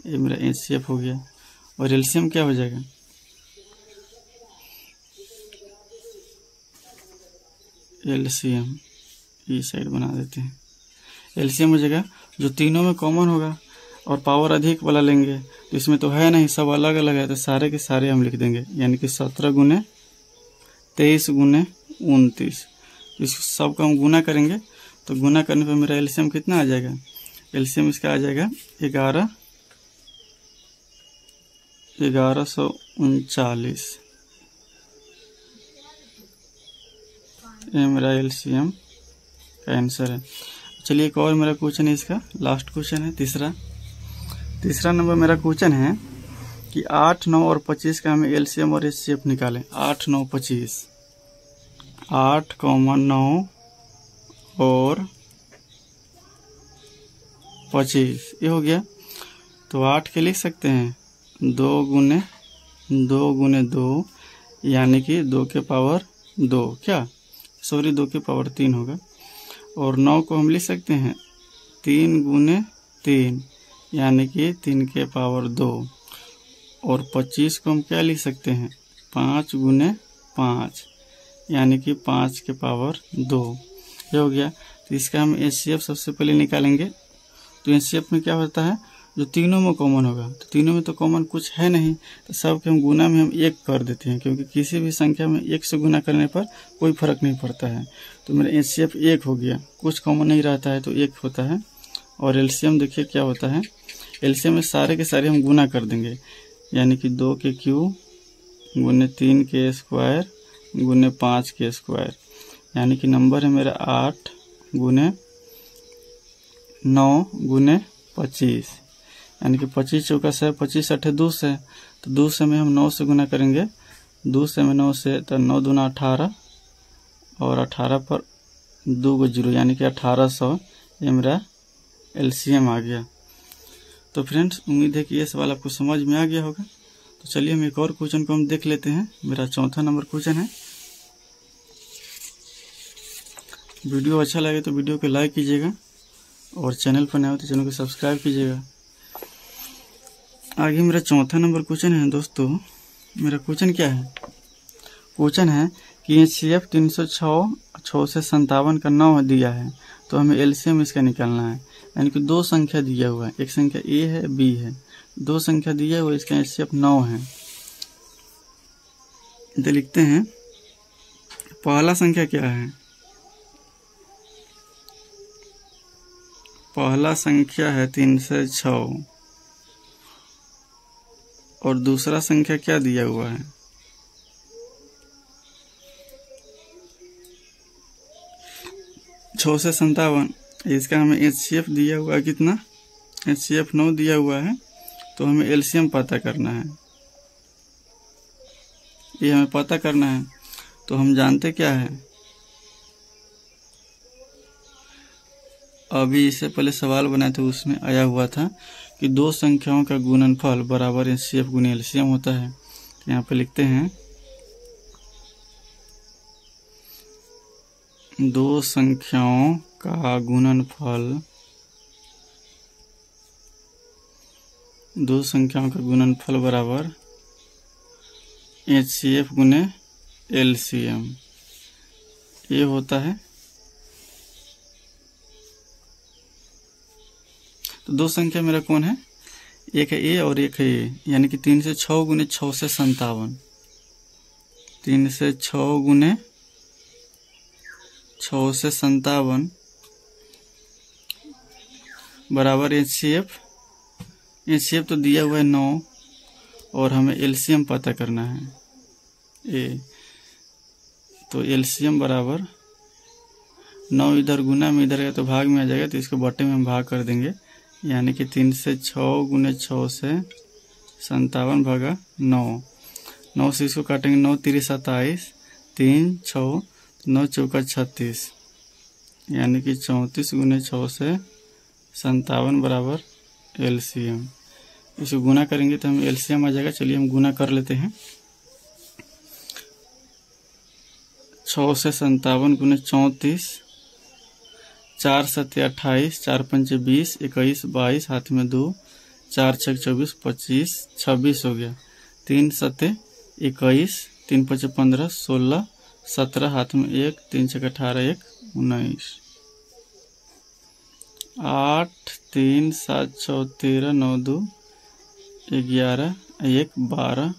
ये मेरा एच सी एफ हो गया। और एल सी एम क्या हो जाएगा, एल सी एम ये साइड बना देते हैं, एल सी एम हो जाएगा जो तीनों में कॉमन होगा और पावर अधिक वाला लेंगे तो इसमें तो है नहीं, सब अलग अलग है, तो सारे के सारे हम लिख देंगे, यानी कि सत्रह गुने तेईस गुने उनतीस। इसको सब का हम गुना करेंगे तो गुना करने पे मेरा एलसीएम कितना आ जाएगा, एलसीएम इसका आ जाएगा ग्यारह ग्यारह सौ उनचालीस, ये मेरा एलसीएम का आंसर है। चलिए एक और मेरा क्वेश्चन है, इसका लास्ट क्वेश्चन है तीसरा। तीसरा नंबर मेरा क्वेश्चन है कि आठ नौ और पच्चीस का हमें एलसीएम और एचसीएफ निकालें। आठ नौ पच्चीस, आठ कॉमन नौ और पच्चीस, ये हो गया। तो आठ के लिख सकते हैं दो गुने दो गुने दो, यानी कि दो के पावर दो, क्या सॉरी दो के पावर तीन होगा। और नौ को हम लिख सकते हैं तीन गुने तीन, यानी कि तीन के पावर दो। और पच्चीस को हम क्या लिख सकते हैं, पाँच गुने पाँच, यानी कि पाँच के पावर दो, ये हो गया। तो इसका हम एच सी एफ सबसे पहले निकालेंगे। तो एच सी एफ में क्या होता है, जो तीनों में कॉमन होगा, तो तीनों में तो कॉमन कुछ है नहीं, तो सब के हम गुना में हम एक कर देते हैं, क्योंकि किसी भी संख्या में एक से गुना करने पर कोई फर्क नहीं पड़ता है। तो मेरा एच सी एफ एक हो गया, कुछ कॉमन नहीं रहता है तो एक होता है। और एल सी एम देखिए क्या होता है, एल सी एम में सारे के सारे हम गुना कर देंगे, यानी कि दो के क्यू गुने तीन के स्क्वायर गुने पाँच के स्क्वायर, यानी कि नंबर है मेरा आठ गुने नौ गुने पच्चीस, यानी कि पच्चीस चौका से पच्चीस अठे दो से, तो दो से में हम नौ से गुना करेंगे, दो से में नौ से तो नौ दूना अठारह, और अठारह पर दो गो जीरो, यानी कि अठारह सौ, ये मेरा एलसीएम आ गया। तो फ्रेंड्स उम्मीद है कि ये सवाल आपको समझ में आ गया होगा। तो चलिए हम एक और क्वेश्चन को हम देख लेते हैं। मेरा चौथा नंबर क्वेश्चन है। वीडियो अच्छा लगे तो वीडियो को लाइक कीजिएगा और चैनल पर नए हो तो चैनल को सब्सक्राइब कीजिएगा। आगे मेरा चौथा नंबर क्वेश्चन है दोस्तों। मेरा क्वेश्चन क्या है, क्वेश्चन है कि एच सी एफ तीन सौ छः छः से संतावन का नौ दिया है, तो हमें एलसीएम इसका निकालना है, यानी कि दो संख्या दिया हुआ है, एक संख्या ए है बी है, दो संख्या दिया हुआ है, इसका एचसीएफ नौ है। तो लिखते हैं पहला संख्या क्या है, पहला संख्या है तीन से छः, और दूसरा संख्या क्या दिया हुआ है, छः से संतावन, इसका हमें एच सी एफ दिया हुआ है कितना, एच सी एफ नौ दिया हुआ है, तो हमें एलसीएम पता करना है, ये हमें पता करना है। तो हम जानते क्या है, अभी इससे पहले सवाल बनाए थे उसमें आया हुआ था कि दो संख्याओं का गुणनफल बराबर एच सी एफ गुने एलसीएम होता है। तो यहाँ पे लिखते हैं दो संख्याओं का गुणनफल, दो संख्याओं का गुणनफल बराबर एच सी एफ गुने एल सी एम, ये होता है। तो दो संख्या मेरा कौन है, एक है ए और एक है ए, यानी कि तीन से छः गुने छः से संतावन, तीन से छः गुने छः से संतावन बराबर H C F, H C F तो दिया हुआ है नौ, और हमें एलसीएम पता करना है ए। तो एलसीएम बराबर नौ इधर गुना में इधर गया तो भाग में आ जाएगा, तो इसको बटे में हम भाग कर देंगे, यानी कि तीन से छः गुने छः से संतावन भागा नौ, नौ से इसको काटेंगे, नौ तीन सत्ताईस, तीन छः नौ चौका छत्तीस, यानी कि चौंतीस गुने छः से संतावन बराबर एलसीएम, इसे गुना करेंगे तो हम एलसीएम आ जाएगा। चलिए हम गुना कर लेते हैं। छः से संतावन गुने चौंतीस, चार सत्या अट्ठाईस, चार पंचे बीस, इक्कीस बाईस, हाथ में दो, चार छः चौबीस, पच्चीस छब्बीस हो गया, तीन सत्य इक्कीस, तीन पचे पंद्रह, सोलह सत्रह, हाथ में एक, तीन छः अठारह, एक उन्नीस, आठ तीन सात छः तेरह, नौ दो ग्यारह, एक बारह,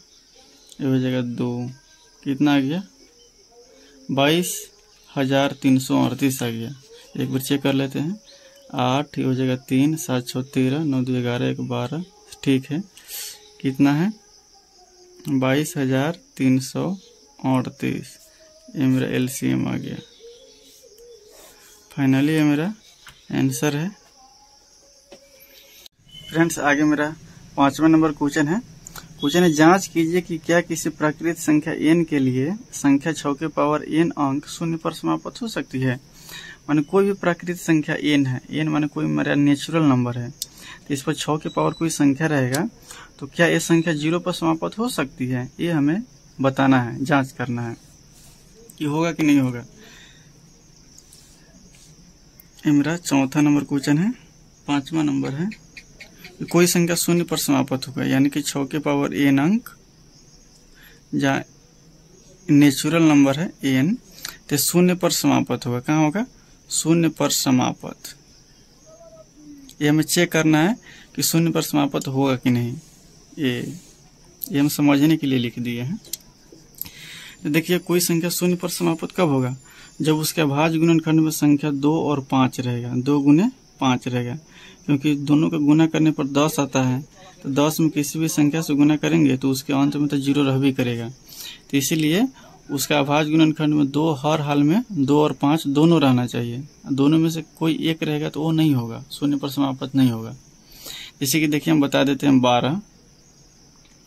ये हो जाएगा दो, कितना आ गया बाईस हजार तीन सौ अड़तीस आ गया। एक बार चेक कर लेते हैं। आठ हो जाएगा तीन सात छः तेरह, नौ दो ग्यारह, एक बारह, ठीक है, कितना है बाईस हजार तीन सौ अड़तीस, ये मेरा एलसीएम आ गया। फाइनली ये मेरा आंसर है। फ्रेंड्स आगे मेरा पाँचवा नंबर क्वेश्चन है। क्वेश्चन है जांच कीजिए कि क्या किसी प्राकृत संख्या एन के लिए संख्या छः के पावर एन अंक शून्य पर समाप्त हो सकती है। माने कोई भी प्राकृत संख्या एन है, एन माने कोई मेरा नेचुरल नंबर है, तो इस पर छः के पावर कोई संख्या रहेगा तो क्या ये संख्या जीरो पर समाप्त हो सकती है, ये हमें बताना है, जांच करना है कि होगा कि नहीं होगा। ये मेरा चौथा नंबर क्वेश्चन है। पांचवा नंबर है कोई संख्या शून्य पर समाप्त होगा, यानी कि छः के पावर एन अंक जहाँ नेचुरल नंबर है एन, तो शून्य पर समाप्त होगा। कहाँ होगा? शून्य पर समाप्त। ये हमें चेक करना है कि शून्य पर समाप्त होगा कि नहीं, ये ये हम समझने के लिए लिख दिए हैं। तो देखिए कोई संख्या शून्य पर समाप्त कब होगा, जब उसके भाज्य गुणनखंड में संख्या दो और पाँच रहेगा, दो गुने पाँच रहेगा, क्योंकि दोनों का गुना करने पर दस आता है, तो दस में किसी भी संख्या से गुना करेंगे तो उसके अंत में तो जीरो रह भी करेगा, तो इसीलिए उसका अभाज्य गुणनखंड में दो हर हाल में दो और पाँच दोनों रहना चाहिए, दोनों में से कोई एक रहेगा तो वो नहीं होगा, शून्य पर समाप्त नहीं होगा। जैसे कि देखिए हम बता देते हैं बारह,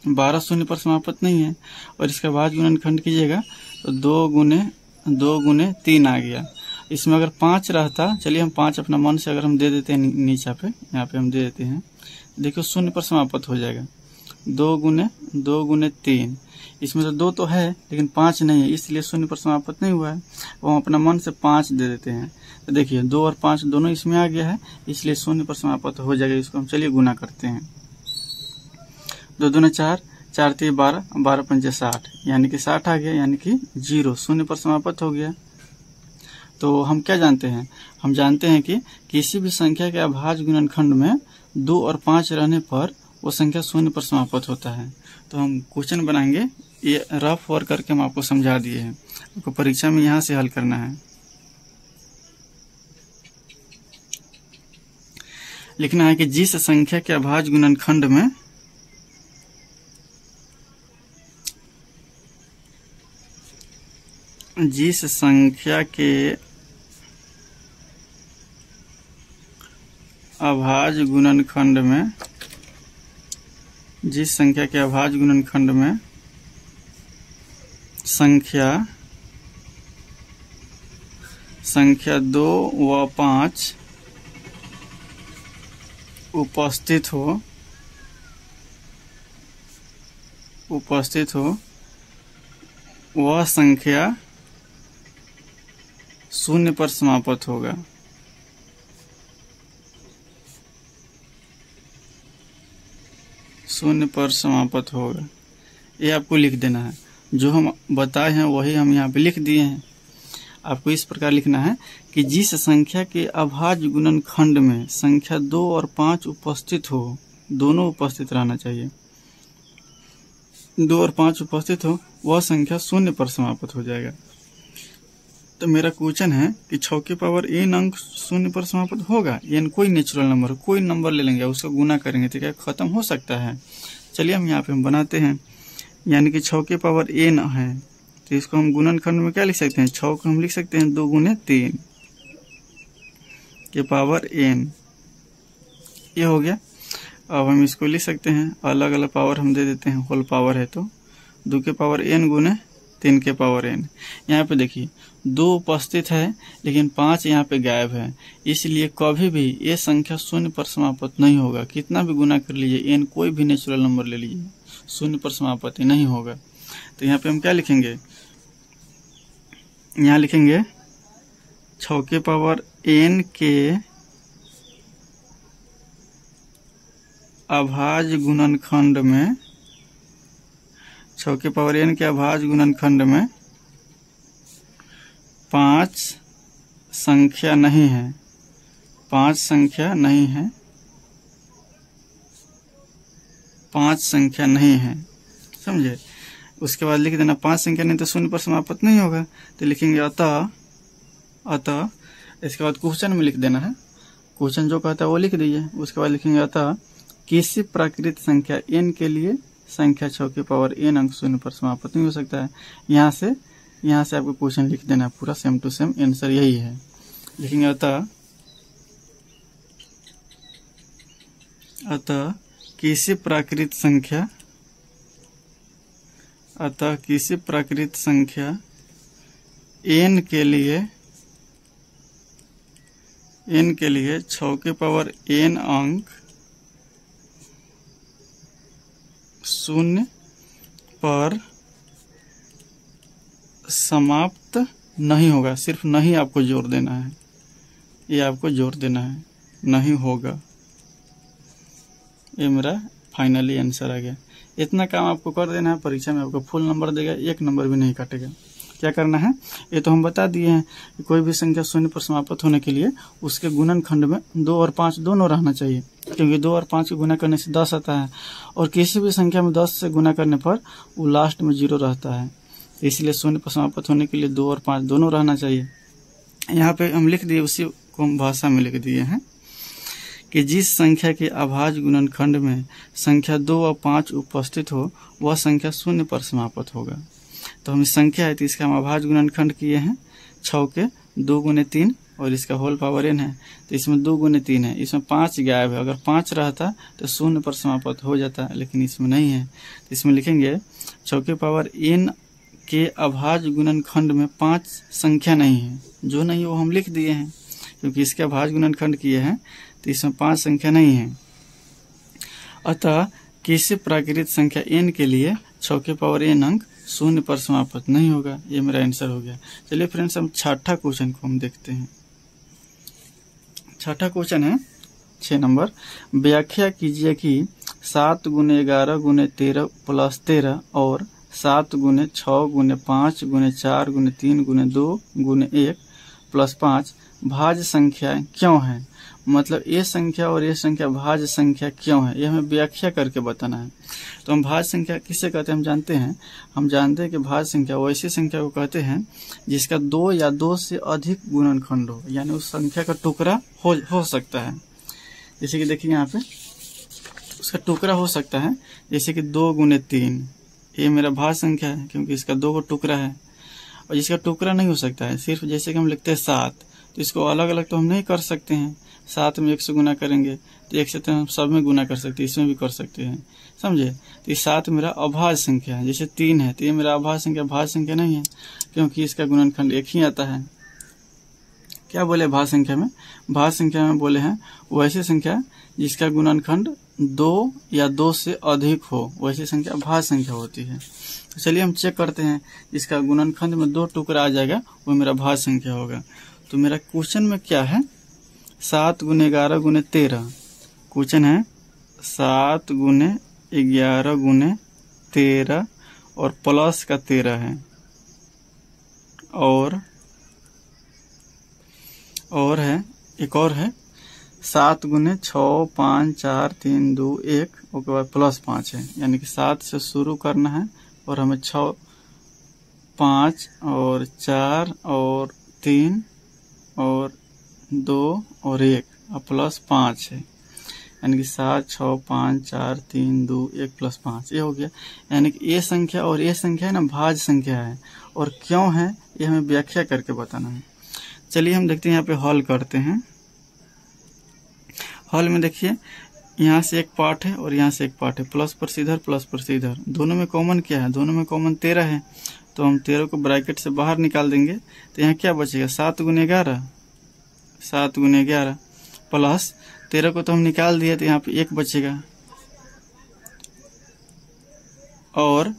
बारह शून्य पर समाप्त नहीं है, और इसका अभाज्य गुणनखंड कीजिएगा तो दो गुने दो गुने तीन आ गया, इसमें अगर पाँच रहता, चलिए हम पाँच अपना मन से अगर हम दे देते हैं नीचे पे, यहाँ पे हम दे देते हैं, देखिए शून्य पर समाप्त हो जाएगा। दो गुने दो गुने तीन, इसमें तो दो तो है लेकिन पाँच नहीं है, इसलिए शून्य पर समाप्त नहीं हुआ है, वो हम अपना मन से पाँच दे देते हैं, तो देखिए दो और पाँच दोनों इसमें आ गया है, इसलिए शून्य पर समाप्त हो जाएगा। इसको हम चलिए गुना करते हैं। दो दूने चार, चार तीन बारह, बारह पंचे साठ, यानी कि साठ आ गया, यानी कि जीरो, शून्य पर समाप्त हो गया। तो हम क्या जानते हैं, हम जानते हैं कि किसी भी संख्या के अभाज्य गुणनखंड में दो और पाँच रहने पर वो संख्या शून्य पर समाप्त होता है। तो हम क्वेश्चन बनाएंगे, ये रफ वर्क करके हम आपको समझा दिए हैं, आपको परीक्षा में यहाँ से हल करना है। लिखना है कि जिस संख्या के अभाज्य गुणनखंड में जिस संख्या के अभाज्य गुणनखंड में जिस संख्या के अभाज्य गुणनखंड में संख्या संख्या दो व पाँच उपस्थित हो उपस्थित हो वह संख्या शून्य पर समाप्त होगा। शून्य पर समाप्त होगा, ये आपको लिख देना है। जो हम बताए हैं वही हम यहाँ पे लिख दिए हैं। आपको इस प्रकार लिखना है कि जिस संख्या के अभाज्य गुणनखंड में संख्या दो और पाँच उपस्थित हो, दोनों उपस्थित रहना चाहिए, दो और पाँच उपस्थित हो, वह संख्या शून्य पर समाप्त हो जाएगा। तो मेरा क्वेश्चन है कि छः के पावर एन अंक शून्य पर समाप्त होगा, एन कोई नेचुरल नंबर, कोई नंबर ले लेंगे उसका गुना करेंगे तो क्या खत्म हो सकता है। चलिए हम यहाँ पे हम बनाते हैं, यानी कि छः के पावर एन है तो इसको हम गुणनखंड में क्या लिख सकते हैं, छः को हम लिख सकते हैं दो गुने तीन के पावर एन, ये हो गया। अब हम इसको लिख सकते हैं अलग अलग पावर हम दे देते हैं, होल पावर है तो दो के पावर एन गुने तीन के पावर एन। यहाँ पे देखिए दो उपस्थित है लेकिन पांच यहाँ पे गायब है, इसलिए कभी भी ये संख्या शून्य पर समाप्त नहीं होगा। कितना भी गुना कर लीजिए, एन कोई भी नेचुरल नंबर ले लीजिए, शून्य पर समाप्त नहीं होगा। तो यहाँ पे हम क्या लिखेंगे, यहाँ लिखेंगे छह के पावर एन के अभाज्य गुणनखंड में, छह के पावर एन के अभाज्य गुणनखंड में पांच संख्या नहीं है, पांच संख्या नहीं है, पांच संख्या नहीं है, समझे। उसके बाद लिख देना पांच संख्या नहीं तो शून्य पर समाप्त नहीं होगा, तो लिखेंगे अतः। अतः इसके बाद क्वेश्चन में लिख देना है, क्वेश्चन जो कहता है वो लिख दीजिए। उसके बाद लिखेंगे अतः किसी प्राकृत संख्या एन के लिए संख्या छह के पावर एन अंक शून्य पर समाप्त नहीं हो सकता है। यहाँ से यहाँ से आपको क्वेश्चन लिख देना है पूरा, सेम टू सेम आंसर यही है। लिखेंगे अतः अतः किसी प्राकृत संख्या अतः किसी प्राकृत संख्या एन के लिए एन के लिए छह के पावर एन अंक शून्य पर समाप्त नहीं होगा। सिर्फ नहीं आपको जोर देना है, ये आपको जोर देना है, नहीं होगा। ये मेरा फाइनली आंसर आ गया। इतना काम आपको कर देना है, परीक्षा में आपको फुल नंबर देगा, एक नंबर भी नहीं काटेगा। क्या करना है ये तो हम बता दिए हैं कि कोई भी संख्या शून्य पर समाप्त होने के लिए उसके गुणनखंड में दो और पाँच दोनों रहना चाहिए, क्योंकि दो और पाँच को गुना करने से दस आता है, और किसी भी संख्या में दस से गुना करने पर वो लास्ट में जीरो रहता है। इसलिए शून्य पर समाप्त होने के लिए दो और पाँच दोनों रहना चाहिए। यहाँ पे हम लिख दिए, उसी को हम भाषा में लिख दिए हैं कि जिस संख्या के अभाज्य गुणनखंड में संख्या दो और पाँच उपस्थित हो वह संख्या शून्य पर समाप्त होगा। तो हम संख्या है तो इसका हम अभाज्य गुणनखंड किए हैं, छः के दो गुने तीन और इसका होल पावर एन है, तो इसमें दो गुने तीन है, इसमें पाँच गायब है। अगर पाँच रहता तो शून्य पर समाप्त हो जाता, लेकिन इसमें नहीं है। तो इसमें लिखेंगे छः के पावर एन के अभाज्य गुणनखंड में पाँच संख्या नहीं है, जो नहीं वो हम लिख दिए हैं क्योंकि इसके अभाज्य गुणनखंड किए हैं, तो इसमें पाँच संख्या नहीं है। अतः किसी प्राकृत संख्या एन के लिए छह के पावर एन अंक शून्य पर समाप्त नहीं होगा। ये मेरा आंसर हो गया। चलिए फ्रेंड्स, हम छठा क्वेश्चन को हम देखते हैं। छठा क्वेश्चन है छः नंबर, व्याख्या कीजिए कि सात गुने ग्यारह गुने तेरह प्लस तेरह और सात गुने छः गुने पाँच गुने चार गुने तीन गुने दो गुने एक प्लस पाँच भाज्य संख्याएं क्यों हैं। मतलब ये संख्या और ये संख्या भाज्य संख्या क्यों है, ये हमें व्याख्या करके बताना है। तो हम भाज्य संख्या किसे कहते हैं हम जानते हैं, हम जानते हैं कि भाज्य संख्या वैसी संख्या को कहते हैं जिसका दो या दो से अधिक गुणनखंड हो, यानी उस संख्या का टुकड़ा हो हो सकता है। जैसे कि देखिए यहाँ पे उसका टुकड़ा हो सकता है, जैसे कि दो गुने तीन, ये मेरा भाज्य संख्या है क्योंकि इसका दो को टुकड़ा है, और जिसका टुकड़ा नहीं हो सकता है सिर्फ जैसे कि हम लिखते हैं सात, तो इसको अलग अलग तो हम नहीं कर सकते हैं। सात में एक से गुना करेंगे तो एक से तो हम सब में गुना कर सकते हैं, इसमें भी कर सकते हैं, समझे। तो ये सात मेरा अभाज्य संख्या है, जैसे तीन है तो ये मेरा अभाज्य संख्या भाज्य संख्या नहीं है क्योंकि इसका गुणनखंड एक ही आता है। क्या बोले भाज्य संख्या में, भाज्य संख्या में बोले हैं वैसी संख्या जिसका गुणनखंड दो या दो से अधिक हो, वैसी संख्या भाज्य संख्या होती है। तो चलिए हम चेक करते हैं, जिसका गुणनखंड में दो टुकड़ा आ जाएगा वो मेरा भाज्य संख्या होगा। तो मेरा क्वेश्चन में क्या है, सात गुने ग्यारह गुने तेरह, क्वेश्चन है सात गुने ग्यारह गुने तेरह और प्लस का तेरह है, और और है एक और है सात गुने छः पाँच चार तीन दो एक, उसके बाद प्लस पाँच है, यानी कि सात से शुरू करना है और हमें छः पाँच और चार और तीन और दो और एक और प्लस पाँच है, यानी कि सात छः पाँच चार तीन दो एक प्लस पाँच, ये हो गया। यानी कि ये संख्या और ये संख्या है ना भाज्य संख्या है, और क्यों है ये हमें व्याख्या करके बताना है। चलिए हम देखते हैं यहाँ पे हल करते हैं। हल में देखिए यहाँ से एक पार्ट है और यहाँ से एक पार्ट है, प्लस पर सीधर प्लस पर सीधर, दोनों में कॉमन क्या है, दोनों में कॉमन तेरह है, तो हम तेरह को ब्रैकेट से बाहर निकाल देंगे तो यहाँ क्या बचेगा, सात गुने ग्यारह, सात गुने ग्यारह प्लस तेरह को तो हम निकाल दिए तो यहाँ पे एक बचेगा। और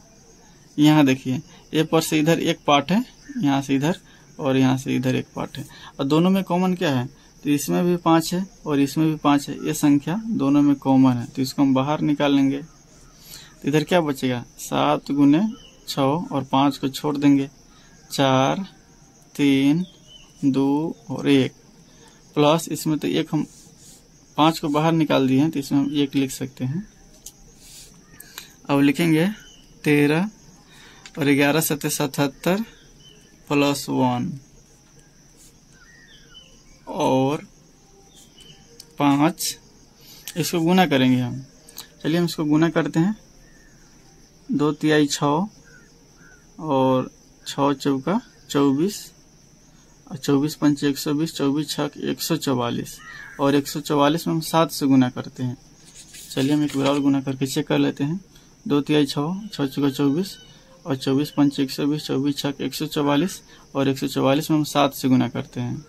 यहाँ देखिए ए पर से इधर एक पार्ट है, यहाँ से इधर और यहाँ से इधर एक पार्ट है, और दोनों में कॉमन क्या है तो इसमें भी पाँच है और इसमें भी पाँच है, ये संख्या दोनों में कॉमन है तो इसको हम बाहर निकालेंगे तो इधर क्या बचेगा, सात गुने छः और पाँच को छोड़ देंगे, चार तीन दो और एक प्लस इसमें तो एक हम पाँच को बाहर निकाल दिए हैं तो इसमें हम एक लिख सकते हैं। अब लिखेंगे तेरह और ग्यारह सत्य सतहत्तर प्लस वन और पाँच, इसको गुना करेंगे हम, चलिए हम इसको गुना करते हैं। दो तिहाई छः और छः चौका चौबीस और चौबीस पंच एक सौ बीस, चौबीस छः एक सौ चौवालीस और एक सौ चौवालीस में हम सात से गुना करते हैं। चलिए हम एक बार और गुना करके चेक कर लेते हैं। दो तिहाई छः, छः चौका चौबीस और चौबीस पंच एक सौ बीस, चौबीस छः एक सौ चौवालीस और एक सौ चौवालीस में हम सात से गुना करते हैं।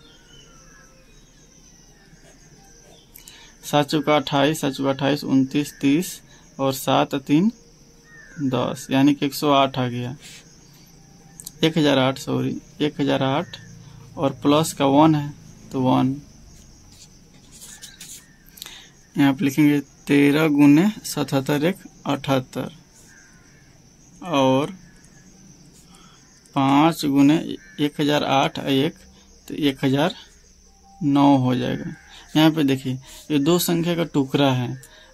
सात चौका अट्ठाईस, सात चौका अट्ठाईस उनतीस तीस और सात तीन दस, यानी कि एक सौ आठ आ गया, एक हज़ार आठ सॉरी एक हज़ार आठ और प्लस का वन है तो वन। यहाँ पर लिखेंगे तेरह गुने सतहत्तर एक अठहत्तर और पाँच गुने एक हज़ार आठ एक तो एक हज़ार नौ हो जाएगा। यहाँ पे देखिए ये दो संख्या का टुकड़ा है,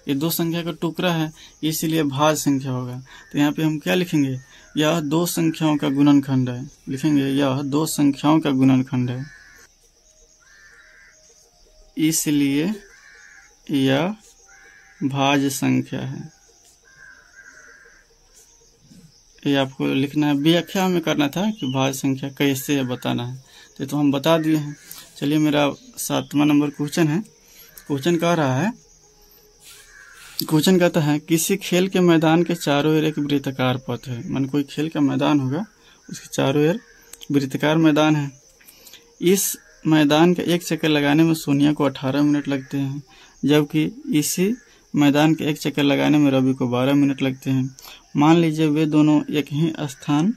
ये दो संख्या का टुकड़ा है इसीलिए भाज्य संख्या होगा। तो यहाँ पे हम क्या लिखेंगे, यह दो संख्याओं का गुणनखंड है, लिखेंगे यह दो संख्याओं का गुणनखंड है इसलिए यह भाज्य संख्या है। ये आपको लिखना है, व्याख्या में करना था कि भाज्य संख्या कैसे बताना है, तो, तो हम बता दिए हैं। चलिए मेरा सातवां नंबर क्वेश्चन है। क्वेश्चन कह रहा है, क्वेश्चन कहता है किसी खेल के मैदान के चारों ओर एक वृत्ताकार पथ है, मान कोई खेल का मैदान होगा उसके चारों ओर वृत्ताकार मैदान है। इस मैदान का एक चक्कर लगाने में सोनिया को अठारह मिनट लगते हैं जबकि इसी मैदान के एक चक्कर लगाने में रवि को बारह मिनट लगते हैं। मान लीजिए वे दोनों एक ही स्थान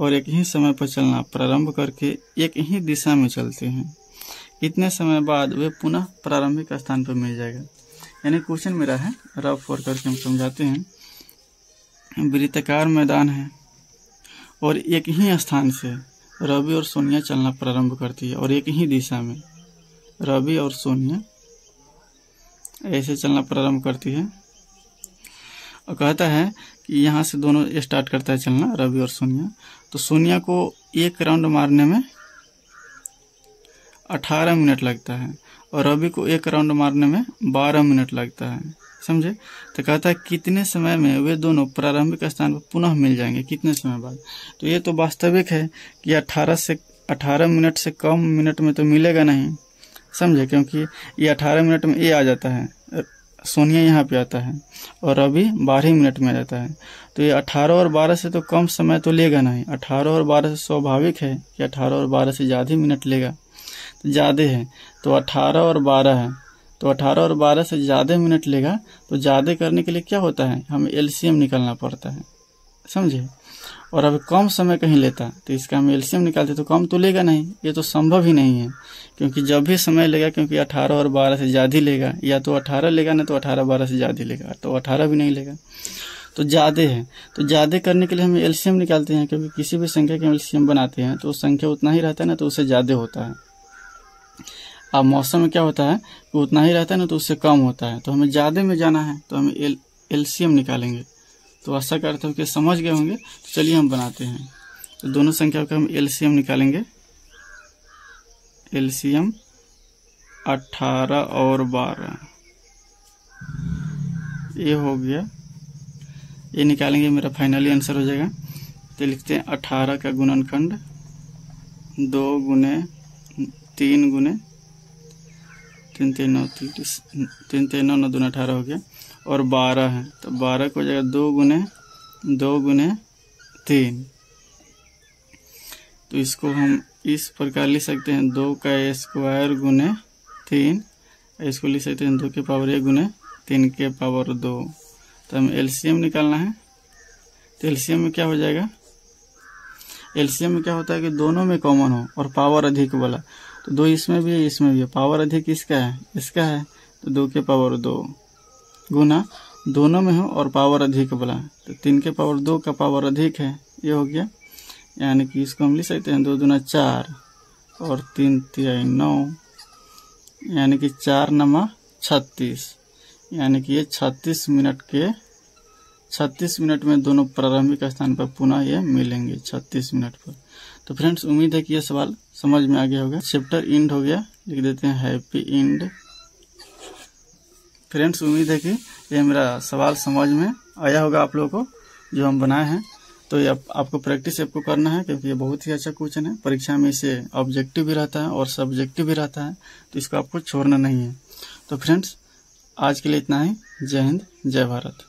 और एक ही समय पर चलना प्रारंभ करके एक ही दिशा में चलते हैं, कितने समय बाद वे पुनः प्रारंभिक स्थान पर मिल जाएगा। यानी क्वेश्चन मेरा है, रफ और करके हम समझाते हैं। वृत्ताकार मैदान है और एक ही स्थान से रवि और सोनिया चलना प्रारंभ करती है और एक ही दिशा में रवि और सोनिया ऐसे चलना प्रारंभ करती है। और कहता है कि यहाँ से दोनों स्टार्ट करता है चलना रवि और सोनिया, तो सोनिया को एक राउंड मारने में अठारह मिनट लगता है और रवि को एक राउंड मारने में बारह मिनट लगता है, समझे। तो कहता है कितने समय में वे दोनों प्रारंभिक स्थान पर पुनः मिल जाएंगे, कितने समय बाद। तो ये तो वास्तविक है कि अठारह से अठारह मिनट से कम मिनट में तो मिलेगा नहीं, समझे, क्योंकि ये अठारह मिनट में ये आ जाता है, सोनिया यहाँ पे आता है और रवि बारह मिनट में आ जाता है। तो ये अठारह और बारह से तो कम समय तो लेगा नहीं, अठारह और बारह से स्वाभाविक है कि अठारह और बारह से ज़्यादा मिनट लेगा, तो ज़्यादा है तो अठारह और बारह है तो अठारह और बारह से ज़्यादा मिनट लेगा। तो ज़्यादा करने के लिए क्या होता है, हमें एलसीएम निकालना पड़ता है, समझे। और अब कम समय कहीं लेता तो इसका हम एलसीएम निकालते तो कम तो लेगा नहीं, ये तो संभव ही नहीं है, क्योंकि जब भी समय लेगा, क्योंकि अठारह और बारह से ज़्यादा लेगा, या तो अठारह लेगा ना तो अठारह बारह से ज़्यादा लेगा, तो अठारह भी नहीं लेगा, तो ज़्यादा है। तो ज़्यादा करने के लिए हम एलसीएम निकालते हैं, क्योंकि किसी भी संख्या के एलसीएम बनाते हैं तो संख्या उतना ही रहता है ना तो उससे ज़्यादा होता है। अब मौसम में क्या होता है कि उतना ही रहता है ना तो उससे कम होता है, तो हमें ज़्यादा में जाना है तो हमें एल एलसीएम निकालेंगे। तो ऐसा करते हुए समझ गए होंगे, तो चलिए हम बनाते हैं। तो दोनों संख्याओं का हम एलसीएम निकालेंगे, एलसीएम अठारह और बारह ये हो गया, ये निकालेंगे, मेरा फाइनली आंसर हो जाएगा। तो लिखते हैं अठारह का गुणनखंड दो गुने तीन गुने तीन तीन नौ तीस, तीन तीन नौ नौ दून अठारह हो गया और बारह है तो बारह को हो जाएगा दो गुने दो गुने तीन तो इसको हम इस प्रकार लिख सकते हैं, दो का स्क्वायर गुने तीन, इसको लिख सकते हैं दो के पावर एक गुने तीन के पावर दो। तो हमें एलसीएम निकालना है। तो एलसीएम में क्या हो जाएगा, एलसीएम में क्या होता है कि दोनों में कॉमन हो और पावर अधिक वाला, तो दो इसमें भी है इसमें भी है, पावर अधिक इसका है इसका है, तो दो के पावर दो गुना दोनों में हो और पावर अधिक वाला, तो तीन के पावर दो का पावर अधिक है, ये हो गया। यानी कि इसको हम लिख सकते हैं दो दूना चार और तीन तिहाई नौ, यानी कि चार नमा छत्तीस, यानी कि ये छत्तीस मिनट के छत्तीस मिनट में दोनों प्रारंभिक स्थान पर पुनः ये मिलेंगे छत्तीस मिनट पर। तो फ्रेंड्स उम्मीद है कि यह सवाल समझ में आ गया होगा। चैप्टर एंड हो गया, लिख देते हैं हैप्पी एंड। फ्रेंड्स उम्मीद है कि यह मेरा सवाल समझ में आया होगा आप लोगों को जो हम बनाए हैं। तो ये आप, आपको प्रैक्टिस आपको करना है क्योंकि ये बहुत ही अच्छा क्वेश्चन है, परीक्षा में इसे ऑब्जेक्टिव भी रहता है और सब्जेक्टिव भी रहता है, तो इसको आपको छोड़ना नहीं है। तो फ्रेंड्स आज के लिए इतना ही, जय हिंद जय भारत।